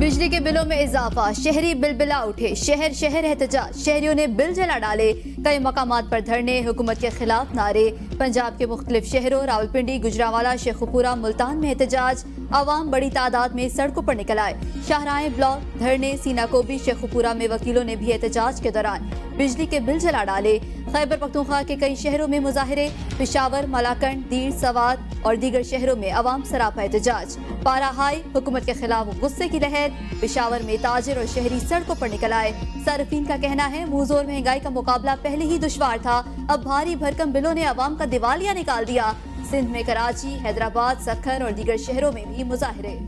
बिजली के बिलों में इजाफा, शहरी बिलबिला उठे, शहर शहर एहतजाज, शहरियों ने बिल जला डाले, कई मकामात पर धरने, हुकूमत के खिलाफ नारे। पंजाब के मुख्तलिफ शहरों रावलपिंडी, गुजरांवाला, शेखुपुरा, मुल्तान में एहतजाज, आवाम बड़ी तादाद में सड़कों पर निकल आए। शाहराएँ, ब्लॉक, धरने, सीनाकोबी, शेखुपुरा में वकीलों ने भी एहतजाज के दौरान बिजली के बिल जला डाले। खैबर पख्तूनख्वा के कई शहरों में मुजाहरे, पेशावर, मलाकंड, दीर, सवात और दीगर शहरों में अवाम सरापा एहतजाज। पारा हाई, हुकूमत के खिलाफ गुस्से की लहर। पेशावर में ताजिर और शहरी सड़कों पर निकल आए। सार्फिन का कहना है मुंहजोर महंगाई का मुकाबला पहले ही दुश्वार था, अब भारी भरकम बिलों ने अवाम का दिवालिया निकाल दिया। सिंध में कराची, हैदराबाद, सक्खर और दीगर शहरों में भी मुजाहरे।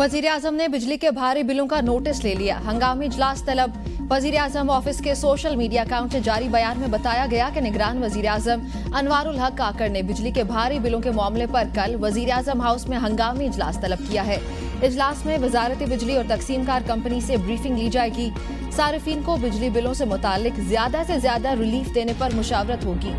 वजीर आजम ने बिजली के भारी बिलों का नोटिस ले लिया, हंगामी इजलास तलब। वजीर आजम ऑफिस के सोशल मीडिया अकाउंट से जारी बयान में बताया गया कि निगरान वजीर आजम अनवारुल हक काकड़ ने बिजली के भारी बिलों के मामले पर कल वजीर आजम हाउस में हंगामी इजलास तलब किया है। इजलास में वजारत बिजली और तकसीम कार कंपनी से ब्रीफिंग ली जाएगी। सार्फिन को बिजली बिलों से मुतालिक ज्यादा से ज्यादा रिलीफ देने पर मुशावरत होगी।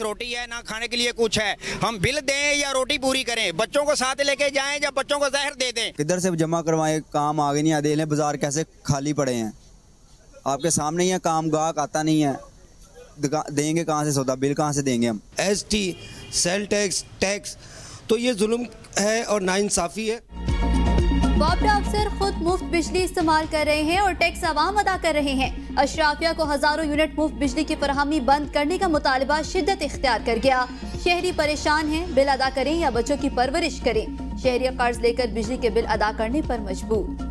रोटी है ना खाने के लिए कुछ है, हम बिल दें या रोटी पूरी करें? बच्चों को साथ लेके जाएं या बच्चों को जहर दे दें? किधर से जमा करवाएं, काम आगे नहीं आते। बाजार कैसे खाली पड़े हैं, आपके सामने ही है, काम गाहक आता नहीं है, देंगे कहाँ से सौदा, बिल कहाँ से देंगे हम? ST, सेल टैक्स, टैक्स, तो ये जुल्म है और नाइंसाफी है। वापडा अफसर खुद मुफ्त बिजली इस्तेमाल कर रहे हैं और टैक्स आवाम अदा कर रहे हैं। अशराफिया को हजारों यूनिट मुफ्त बिजली की फरहमी बंद करने का मुतालबा शिद्दत इख्तियार कर गया। शहरी परेशान हैं, बिल अदा करें या बच्चों की परवरिश करें। शहरी कर्ज लेकर बिजली के बिल अदा करने पर मजबूर।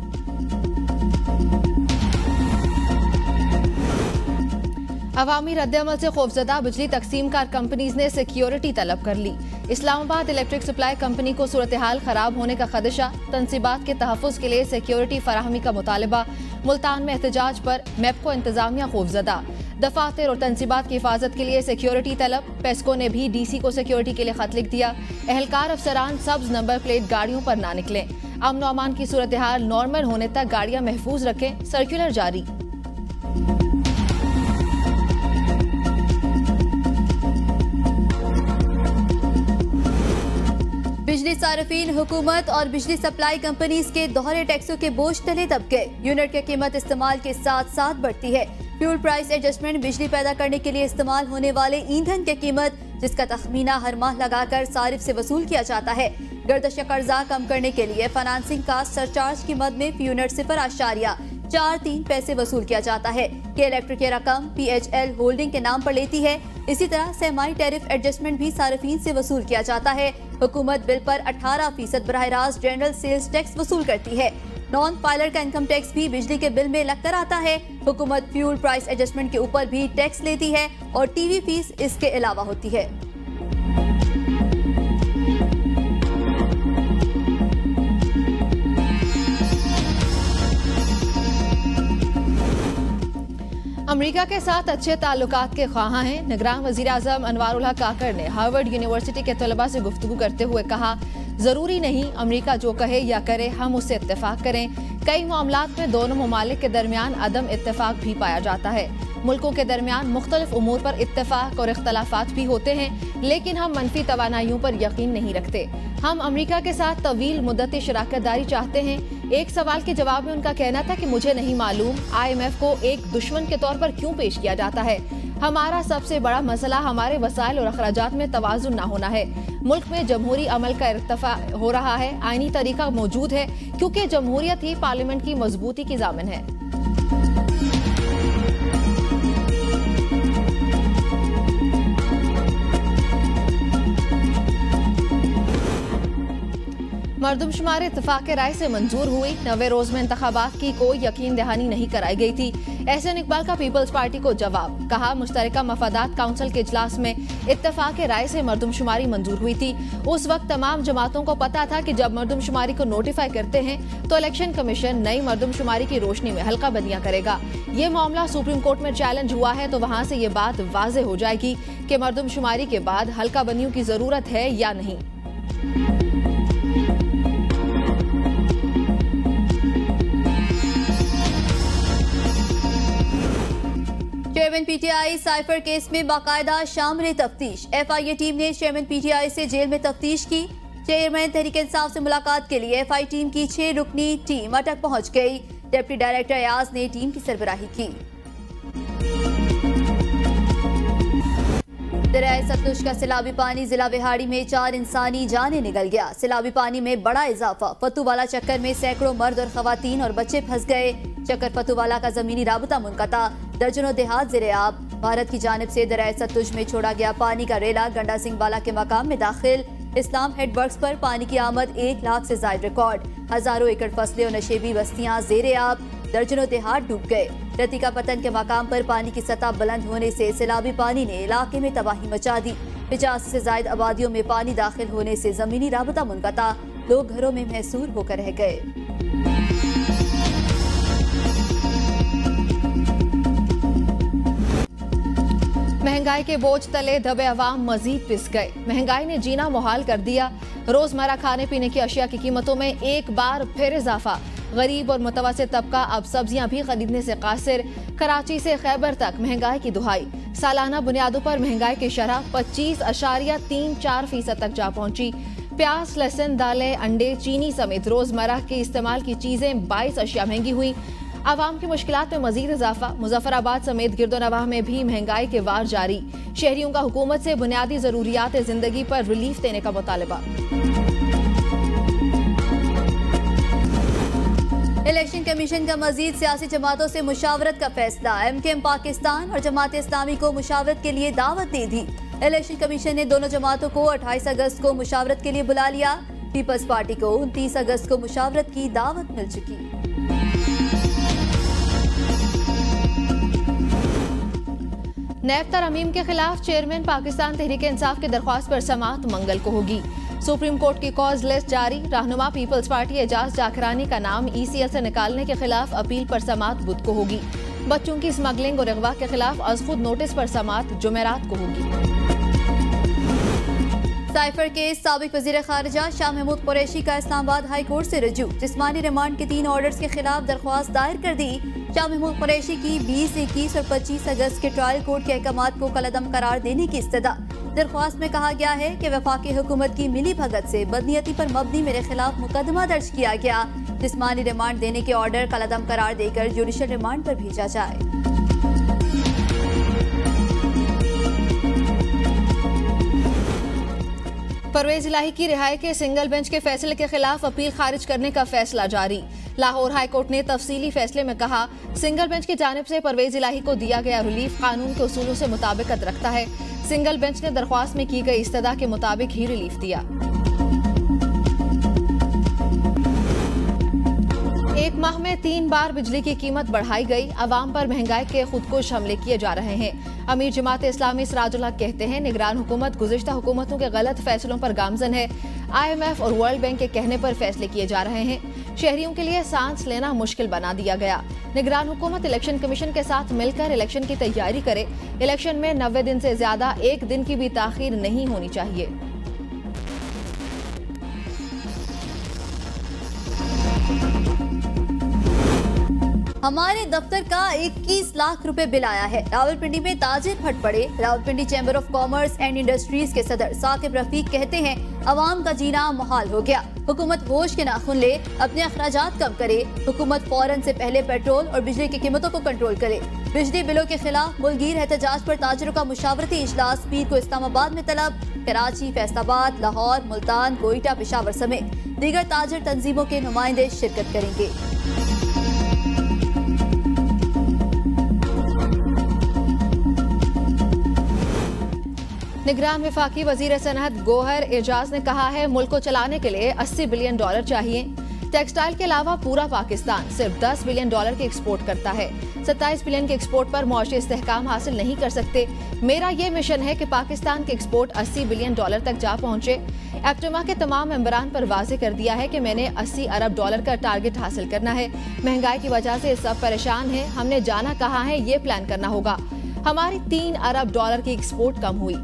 अवामी रद्दअमल से खौफजदा बिजली तकसीम कार कंपनीज ने सिक्योरिटी तलब कर ली। इस्लामाबाद इलेक्ट्रिक सप्लाई कंपनी को सूरत हाल खराब होने का खदशा, तनसीबात के तहफ़ुज़ के लिए सिक्योरिटी फराहमी का मुतालबा। मुल्तान में एहतजाज पर मैपको इंतजामिया खौफजदा, दफातर और तनसीबात की हिफाजत के लिए सिक्योरिटी तलब। पेस्को ने भी DC को सिक्योरिटी के लिए खत लिख दिया। एहलकार अफसरान सब्ज नंबर प्लेट गाड़ियों पर ना निकलें। अमन अमान की सूरत हाल नॉर्मल होने तक गाड़ियाँ महफूज रखें। सर्कुलर जारी। बिजली सार्फिन, हुकूमत और बिजली सप्लाई कंपनीज के दोहरे टैक्सों के बोझ तले दबके। यूनिट की कीमत इस्तेमाल के साथ साथ बढ़ती है। फ्यूल प्राइस एडजस्टमेंट, बिजली पैदा करने के लिए इस्तेमाल होने वाले ईंधन की कीमत, जिसका तखमीना हर माह लगाकर सारिफ से वसूल किया जाता है। गर्दश कर्जा कम करने के लिए फाइनेंसिंग कास्ट सरचार्ज की मद में यूनिट 0.43 पैसे वसूल किया जाता है कि इलेक्ट्रिक की रकम PHL होल्डिंग के नाम पर लेती है। इसी तरह सेमाई टैरिफ एडजस्टमेंट भी सार्फिन से वसूल किया जाता है। हुकूमत बिल पर 18% बराह रास्त जनरल सेल्स टैक्स वसूल करती है। नॉन पायलर का इनकम टैक्स भी बिजली के बिल में लगकर आता है। हुकूमत फ्यूल प्राइस एडजस्टमेंट के ऊपर भी टैक्स लेती है और TV फीस इसके अलावा होती है। अमेरिका के साथ अच्छे ताल्लुकात के ख्वाहां हैं। निगरान वजीर आजम अनवारुल हक काकड़ ने हार्वर्ड यूनिवर्सिटी के तलबा से गुफ्तगू करते हुए कहा, ज़रूरी नहीं अमेरिका जो कहे या करे हम उससे इत्तेफाक करें। कई मामलात में दोनों ममालिक के दरमियान अदम इत्तेफाक भी पाया जाता है। मुल्कों के दरमियान मुख्तलिफ उमूर पर इत्तेफाक और इख्तलाफात भी होते हैं, लेकिन हम मनफी तवानाइयों पर यकीन नहीं रखते। हम अमेरिका के साथ तवील मुद्दती शराकतदारी चाहते हैं। एक सवाल के जवाब में उनका कहना था कि मुझे नहीं मालूम IMF को एक दुश्मन के तौर पर क्यों पेश किया जाता है। हमारा सबसे बड़ा मसला हमारे वसाइल और अखराजात में तवाज़ुन ना होना है। मुल्क में जमहूरी अमल का इरतफा हो रहा है, आईनी तरीका मौजूद है, क्योंकि जमहूरियत ही पार्लियामेंट की मजबूती की जामिन है। मरदमशुमार इतफाक राय से मंजूर हुई। नवे रोज में इंतखाबात की कोई यकीन दहानी नहीं कराई गई थी। एहसन इकबाल का पीपल्स पार्टी को जवाब, कहा मुश्तरका मफादात काउंसिल के इजलास में इतफाक राय से मरदमशुमारी मंजूर हुई थी। उस वक्त तमाम जमातों को पता था कि जब मरदमशुमारी को नोटिफाई करते हैं तो इलेक्शन कमीशन नई मरदमशुमारी की रोशनी में हल्का बंदियां करेगा। ये मामला सुप्रीम कोर्ट में चैलेंज हुआ है तो वहाँ से ये बात वाजे हो जाएगी कि मरदमशुमारी के बाद हल्का बंदियों की जरूरत है या नहीं। चेयरमैन पीटीआई साइफर केस में बाकायदा शामरे तफ्तीश। एफआईए टीम ने चेयरमैन पीटीआई से जेल में तफ्तीश की। चेयरमैन तहरीक इंसाफ से मुलाकात के लिए एफआई टीम की 6 रुकनी टीम अटक पहुंच गई। डिप्टी डायरेक्टर अयाज ने टीम की सरबराही की। दरियाए सतलुज का सैलाबी पानी जिला बिहाड़ी में 4 इंसानी जाने निकल गया। सैलाबी पानी में बड़ा इजाफा। फतूवाला चक्कर में सैकड़ों मर्द और खवातीन और बच्चे फंस गए। चक्कर फतूवाला का जमीनी राबता मुनकता, दर्जनों देहात ज़ेरे आब। भारत की जानिब से दरियाए सतलुज में छोड़ा गया पानी का रेला गंडा सिंह वाला के मकाम में दाखिल। इस्लाम हेडवर्क्स पर पानी की आमद 1 लाख से जायद रिकॉर्ड। हजारों एकड़ फसलें और नशेबी बस्तियां ज़ेरे आब, दर्जनों देहात डूब गए। रतिका पतन के मकाम पर पानी की सतह बुलंद होने से सैलाबी पानी ने इलाके में तबाही मचा दी। 50 से जायद आबादियों में पानी दाखिल होने से जमीनी राबता मुनकता, लोग घरों में महसूर होकर रह गए। महंगाई के बोझ तले दबे अवाम मजीद पिस गए। महंगाई ने जीना मुहाल कर दिया। रोजमर्रा खाने पीने की अशिया की कीमतों में एक बार फिर इजाफा। गरीब और मुतवसत तबका अब सब्जियां भी खरीदने से कासिर। कराची से खैबर तक महंगाई की दुहाई। सालाना बुनियादों पर महंगाई की शरह 25.34% तक जा पहुंची। प्याज, लहसुन, दालें, अंडे, चीनी समेत रोजमर्रा के इस्तेमाल की चीजें 22 अशिया महंगी हुई। आवाम की मुश्किलात में मजीद इजाफा। मुजफ्फराबाद समेत गिरदोनवाह में भी महंगाई के वार जारी। शहरियों का हुकूमत से बुनियादी जरूरियात जिंदगी पर रिलीफ देने का मुतालबा। इलेक्शन कमीशन का मजीद सियासी जमातों से मुशावरत का फैसला। एमकेएम पाकिस्तान और जमात इस्लामी को मुशावरत के लिए दावत दे दी। इलेक्शन कमीशन ने दोनों जमातों को 28 अगस्त को मुशावरत के लिए बुला लिया। पीपल्स पार्टी को 29 अगस्त को मुशावरत की दावत मिल चुकी। नैब तरमीम के खिलाफ चेयरमैन पाकिस्तान तहरीक इंसाफ की दरख्वास्त पर समाअत मंगल को होगी। सुप्रीम कोर्ट की कॉज लिस्ट जारी। रहनुमा पीपल्स पार्टी एजाज जाखरानी का नाम ECL से निकालने के खिलाफ अपील पर समाअत बुध को होगी। बच्चों की स्मगलिंग और अगवा के खिलाफ अज़खुद नोटिस पर समाअत जुमेरात को होगी। साइफर के साबिक वज़ीर ख़ारिजा शाह महमूद कुरैशी का इस्लामाबाद हाई कोर्ट से रजू। जिस्मानी रिमांड के 3 ऑर्डर्स के खिलाफ दरख्वास्त दायर कर दी। शाह महमूद कुरैशी की 20, 21 और 25 अगस्त के ट्रायल कोर्ट के अहकाम को कलअदम करार देने की इस्तदा। दरख्वास्त में कहा गया है कि वफाकी हुकूमत की मिली भगत से बदनीयती पर मबनी मेरे खिलाफ मुकदमा दर्ज किया गया। जिस्मानी रिमांड देने के ऑर्डर कलअदम करार देकर जुडिशल रिमांड पर भेजा जाए। परवेज इलाही की रिहाई के सिंगल बेंच के फैसले के खिलाफ अपील खारिज करने का फैसला जारी। लाहौर हाई कोर्ट ने तफसीली फैसले में कहा, सिंगल बेंच की जानिब से परवेज इलाही को दिया गया रिलीफ कानून के उसूलों से मुताबिकत रखता है। सिंगल बेंच ने दरख्वास्त में की गई इस्तदा के मुताबिक ही रिलीफ दिया। एक माह में 3 बार बिजली की कीमत बढ़ाई गई। आवाम पर महंगाई के खुदकुश हमले किए जा रहे हैं। अमीर जमात इस्लामी सिराजुल हक कहते हैं, निगरान हुकूमत गुज़िश्ता हुकूमतों के गलत फैसलों पर गामजन है। IMF और वर्ल्ड बैंक के कहने पर फैसले किए जा रहे हैं। शहरियों के लिए सांस लेना मुश्किल बना दिया गया। निगरान हुकूमत इलेक्शन कमीशन के साथ मिलकर इलेक्शन की तैयारी करे। इलेक्शन में 90 दिन से ज्यादा एक दिन की भी ताखीर नहीं होनी चाहिए। हमारे दफ्तर का 21 लाख रुपए बिल आया है। रावलपिंडी में ताजिर फट पड़े। Rawalpindi chamber of commerce and industries के सदर साकिब रफीक कहते हैं, अवाम का जीना मुहाल हो गया। हुकूमत होश के नाखून ले, अपने अखराजात कम करे। हुकूमत फौरन से पहले पेट्रोल और बिजली की कीमतों को कंट्रोल करे। बिजली बिलों के खिलाफ मुल्कीर एहतजाज पर ताजिरों का मुशावरती इजलास पीर को इस्लामाबाद में तलब। कराची, फैसलाबाद, लाहौर, मुल्तान, कोयटा, पेशावर समेत दीगर ताजिर तंजीमों के नुमाइंदे शिरकत करेंगे। निगरान विफाकी वजीर सनहत गोहर एजाज ने कहा है मुल्क को चलाने के लिए $80 बिलियन चाहिए। टेक्सटाइल के अलावा पूरा पाकिस्तान सिर्फ $10 बिलियन की एक्सपोर्ट करता है। 27 बिलियन के एक्सपोर्ट पर मुआशी इस्तेहकाम हासिल नहीं कर सकते। मेरा ये मिशन है कि पाकिस्तान के एक्सपोर्ट $80 बिलियन तक जा पहुंचे। एप्टिमा के तमाम मेंबरान पर वाजे कर दिया है कि मैंने $80 अरब का टारगेट हासिल करना है। महंगाई की वजह से सब परेशान है। हमने जाना कहाँ है ये प्लान करना होगा। हमारी $3 अरब की एक्सपोर्ट कम हुई।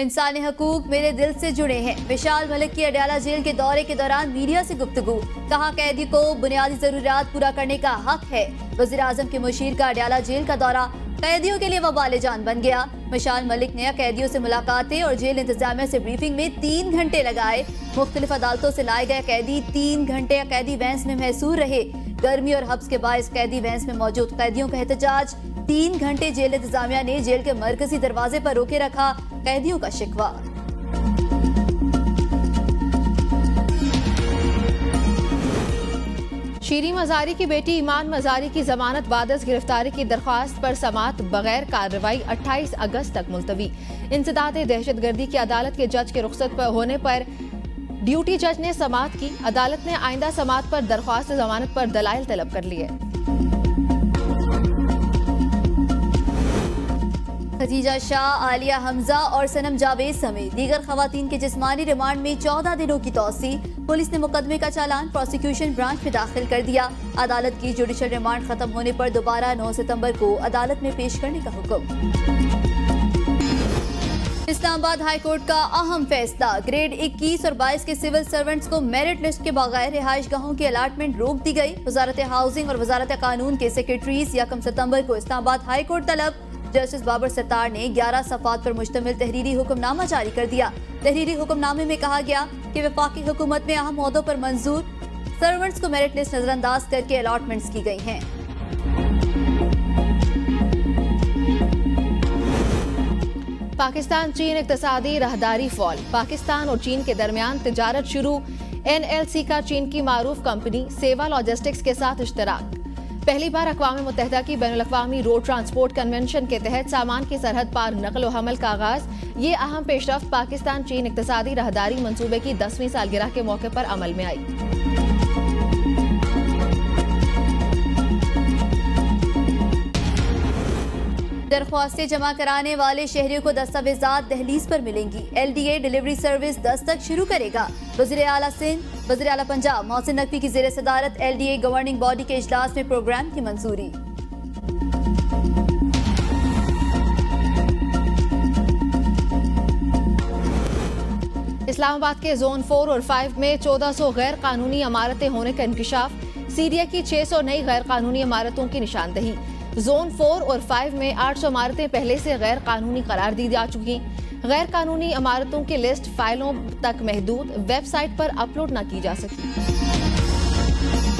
इंसानी हकूक मेरे दिल से जुड़े हैं। विशाल मलिक की अडयाला जेल के दौरे के दौरान मीडिया से गुफ्तगू, कहा कैदी को बुनियादी जरूरियात पूरा करने का हक है। वजीर आजम के मुशीर का अडयाला जेल का दौरा कैदियों के लिए वबाल जान बन गया। विशाल मलिक ने कैदियों से मुलाकातें और जेल इंतजामिया से ब्रीफिंग में 3 घंटे लगाए। मुख्तलिफ अदालतों से लाए गए कैदी 3 घंटे कैदी वैंस में महसूर रहे। गर्मी और हब्स के बायस कैदी वैंस में मौजूद कैदियों का एहतजाज, 3 घंटे जेल इंतजामिया ने जेल के मरकजी दरवाजे पर रोके रखा। कैदियों का शिकवा। शीरीं मज़ारी की बेटी ईमान मज़ारी की जमानत वादस गिरफ्तारी की दरख्वास्त पर समात बगैर कार्रवाई 28 अगस्त तक मुलतवी। इंसदाद दहशतगर्दी की अदालत के जज के रुख्सत पर होने पर ड्यूटी जज ने समात की। अदालत ने आइंदा समात पर दरख्वास्त जमानत पर दलाइल तलब कर लिए। खदीजा शाह, आलिया हमजा और सनम जावेद समेत दीगर खवातीन के जिस्मानी रिमांड में 14 दिनों की तौसी। पुलिस ने मुकदमे का चालान प्रोसिक्यूशन ब्रांच में दाखिल कर दिया। अदालत की जुडिशल रिमांड खत्म होने पर दोबारा 9 सितंबर को अदालत में पेश करने का हुक्म। इस्लामाबाद हाई कोर्ट का अहम फैसला, ग्रेड 21 और 22 के सिविल सर्वेंट्स को मेरिट लिस्ट के बगैर रिहाइश गाहों की अलाटमेंट रोक दी गई। वजारत हाउसिंग और वजारत कानून के सेक्रेटरीज 1 सितंबर को इस्लामाबाद हाई कोर्ट तलब। जस्टिस बाबर सत्तार ने 11 सफात पर मुश्तमिल तहरीरी हुक्मनामा जारी कर दिया। तहरीरी हुक्मनामे में कहा गया कि वफाकी हुकूमत में अहम ओहदों पर मंजूर सर्वेंट्स को मेरिट लिस्ट नजरअंदाज करके अलॉटमेंट्स की गई हैं। पाकिस्तान चीन इक्तिसादी राहदारी फॉल, पाकिस्तान और चीन के दरमियान तिजारत शुरू। NLC का चीन की मारूफ कंपनी सेवा लॉजिस्टिक्स के साथ इश्तराक। पहली बार अक़वाम मुत्तहदा की बैनुल अक़वामी रोड ट्रांसपोर्ट कन्वेंशन के तहत सामान की सरहद पार नकल व हमल का आगाज। ये अहम पेशरफ्त पाकिस्तान चीन इक्तिसादी राहदारी मंसूबे की 10वीं सालगिरह के मौके पर अमल में आई। दरख्वास्तें जमा कराने वाले शहरियों को दस्तावेजात दहलीज पर मिलेंगी। LDA डिलीवरी सर्विस 10 तक शुरू करेगा। वज़ीर-ए-आला सिंध, वज़ीर-ए-आला पंजाब मोहसिन नकवी की ज़ेरे सदारत LDA गवर्निंग बॉडी के इजलास में प्रोग्राम की मंजूरी। इस्लामाबाद के जोन 4 और 5 में 1400 गैर कानूनी इमारतें होने का इंकशाफ। सीरिया की 600 नई गैर कानूनी इमारतों की निशानदही। जोन 4 और 5 में 800 इमारतें पहले से गैर कानूनी करार दी जा चुकी। गैर कानूनी इमारतों की लिस्ट फाइलों तक महदूद, वेबसाइट पर अपलोड न की जा सकी।